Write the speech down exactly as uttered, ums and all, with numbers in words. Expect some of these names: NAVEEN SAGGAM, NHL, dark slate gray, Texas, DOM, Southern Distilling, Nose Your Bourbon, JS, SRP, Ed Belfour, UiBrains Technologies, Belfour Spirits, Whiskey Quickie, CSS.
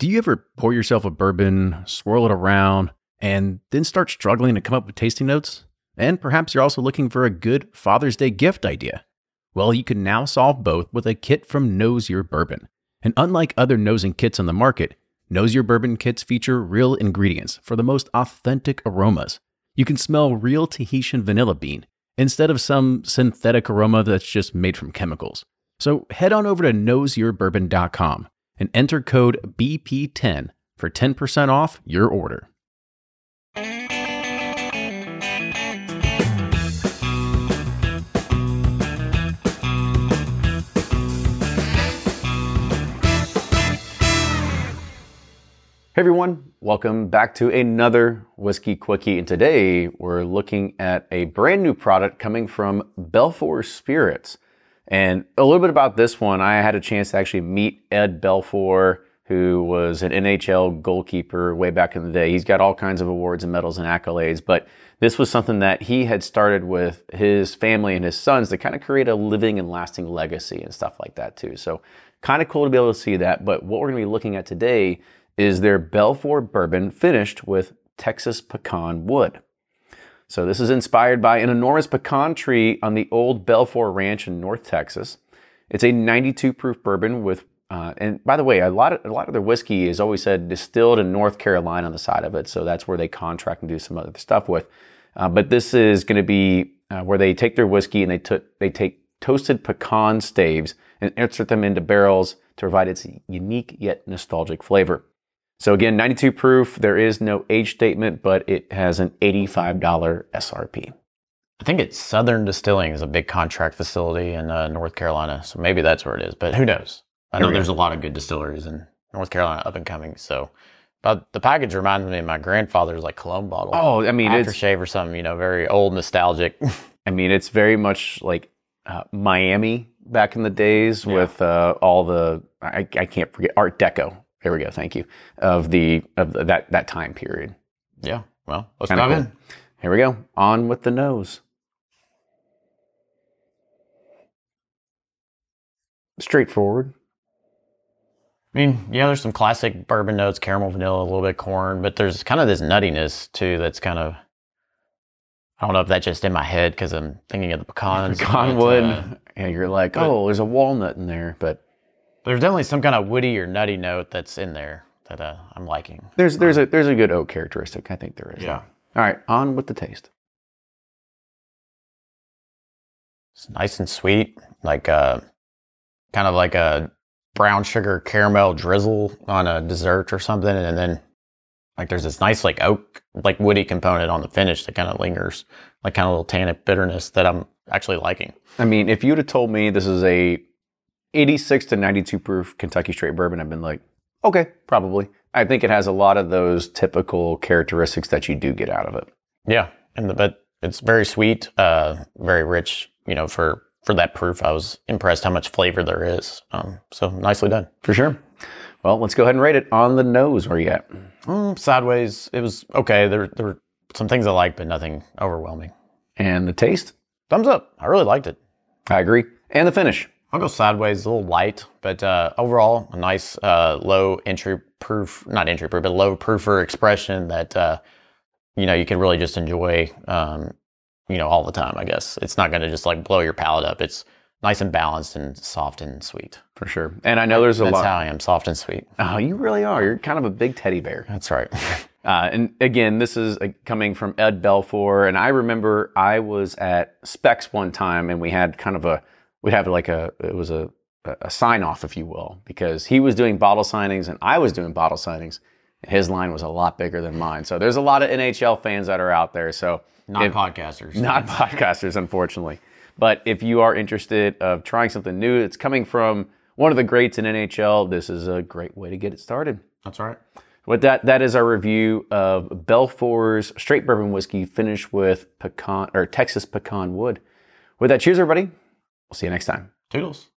Do you ever pour yourself a bourbon, swirl it around, and then start struggling to come up with tasting notes? And perhaps you're also looking for a good Father's Day gift idea. Well, you can now solve both with a kit from Nose Your Bourbon. And unlike other nosing kits on the market, Nose Your Bourbon kits feature real ingredients for the most authentic aromas. You can smell real Tahitian vanilla bean instead of some synthetic aroma that's just made from chemicals. So head on over to nose your bourbon dot com and enter code B P ten for ten percent off your order. Hey everyone, welcome back to another Whiskey Quickie, and today we're looking at a brand new product coming from Belfour Spirits. And a little bit about this one, I had a chance to actually meet Ed Belfour, who was an N H L goalkeeper way back in the day. He's got all kinds of awards and medals and accolades, but this was something that he had started with his family and his sons to kind of create a living and lasting legacy and stuff like that too. So kind of cool to be able to see that, but what we're going to be looking at today is their Belfour bourbon finished with Texas pecan wood. So this is inspired by an enormous pecan tree on the old Belfour Ranch in North Texas. It's a ninety-two proof bourbon with, uh, and by the way, a lot, of, a lot of their whiskey is always said distilled in North Carolina on the side of it, so that's where they contract and do some other stuff with. Uh, but this is gonna be uh, where they take their whiskey and they, they take toasted pecan staves and insert them into barrels to provide its unique yet nostalgic flavor. So again, ninety-two proof, there is no age statement, but it has an eighty-five dollar S R P. I think it's Southern Distilling is a big contract facility in uh, North Carolina, so maybe that's where it is, but who knows? I know there's a lot of good distilleries in North Carolina up and coming, so. But the package reminds me of my grandfather's like cologne bottle. Oh, I mean, it's... Aftershave or something, you know, very old, nostalgic. I mean, it's very much like uh, Miami back in the days yeah. with uh, all the, I, I can't forget, Art Deco. There we go. Thank you. Of the of the, that that time period. Yeah. Well, let's dive in. Here we go. On with the nose. Straightforward. I mean, yeah, there's some classic bourbon notes, caramel, vanilla, a little bit of corn, but there's kind of this nuttiness too. That's kind of, I don't know if that's just in my head because I'm thinking of the pecans. Pecan wood. Uh, yeah, you're like, oh, there's a walnut in there, but. There's definitely some kind of woody or nutty note that's in there that uh, I'm liking. There's there's a there's a good oak characteristic. I think there is. Yeah. All right, on with the taste. It's nice and sweet, like a, kind of like a brown sugar caramel drizzle on a dessert or something, and then like there's this nice like oak like woody component on the finish that kind of lingers, like kind of a little tannic bitterness that I'm actually liking. I mean, if you'd have told me this is a eighty-six to ninety-two proof Kentucky straight bourbon, I've been like, okay, probably. I think it has a lot of those typical characteristics that you do get out of it. Yeah, and the, but it's very sweet, uh, very rich, you know, for, for that proof. I was impressed how much flavor there is. Um, so nicely done. For sure. Well, let's go ahead and rate it. On the nose, where are you at? Mm, sideways, it was okay. There, there were some things I liked, but nothing overwhelming. And the taste? Thumbs up. I really liked it. I agree. And the finish? I'll go sideways, a little light, but uh, overall, a nice uh, low entry proof, not entry proof, but low proofer expression that, uh, you know, you can really just enjoy, um, you know, all the time, I guess. It's not going to just like blow your palate up. It's nice and balanced and soft and sweet. For sure. And I know there's a That's lot. That's how I am, soft and sweet. Oh, you really are. You're kind of a big teddy bear. That's right. Uh, and again, this is uh, coming from Ed Belfour. And I remember I was at Specs one time and we had kind of a, we'd have like a, it was a, a sign-off, if you will, because he was doing bottle signings and I was doing bottle signings. His line was a lot bigger than mine. So there's a lot of N H L fans that are out there. So Not if, podcasters. Not podcasters, unfortunately. But if you are interested of trying something new, it's coming from one of the greats in N H L. This is a great way to get it started. That's right. With that, that is our review of Belfour's straight bourbon whiskey finished with pecan, or Texas pecan wood. With that, cheers, everybody. We'll see you next time. Toodles.